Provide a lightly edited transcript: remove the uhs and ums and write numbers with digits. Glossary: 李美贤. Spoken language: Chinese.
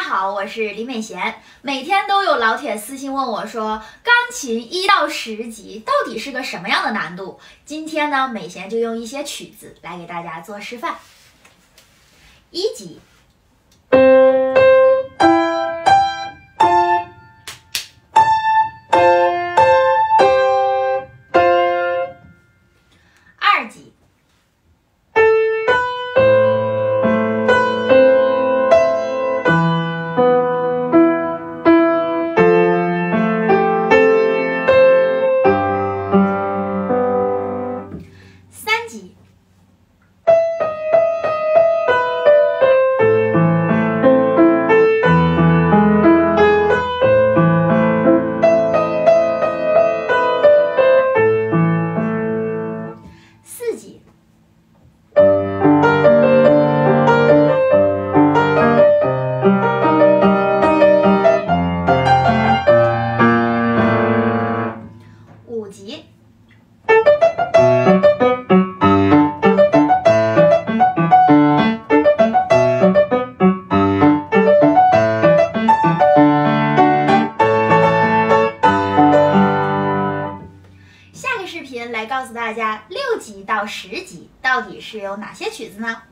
大家好，我是李美贤。每天都有老铁私信问我说，钢琴1到10级到底是个什么样的难度？今天呢，美贤就用一些曲子来给大家做示范。1级，2级。5级，下个视频来告诉大家6级到10级到底是有哪些曲子呢？